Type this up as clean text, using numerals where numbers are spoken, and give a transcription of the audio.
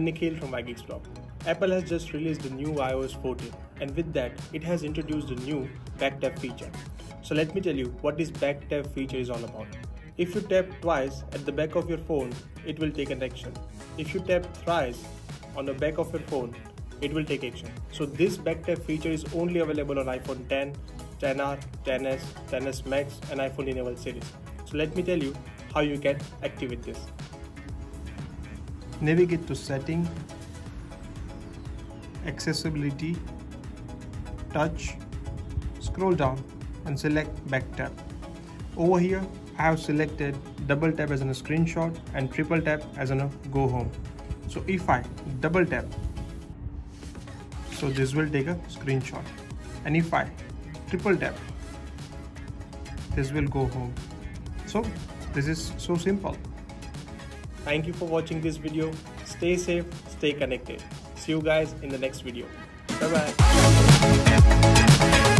I'm Nikhil from iGeeksBlog. Apple has just released the new iOS 14 and with that it has introduced the new BackTap feature. So let me tell you what this BackTap feature is all about. If you tap twice at the back of your phone, it will take an action. If you tap thrice on the back of your phone, it will take action. So this BackTap feature is only available on iPhone 10, 10R, 10S, 10S Max and iPhone enabled series. So let me tell you how you can activate this. Navigate to Settings, Accessibility, Touch, scroll down and select BackTap. Over here I have selected double tap as in a screenshot and triple tap as in a go home. So if I double tap, so this will take a screenshot, and if I triple tap, this will go home. So this is so simple. Thank you for watching this video. Stay safe, stay connected. See you guys in the next video. Bye bye.